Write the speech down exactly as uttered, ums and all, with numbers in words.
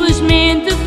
simplesmente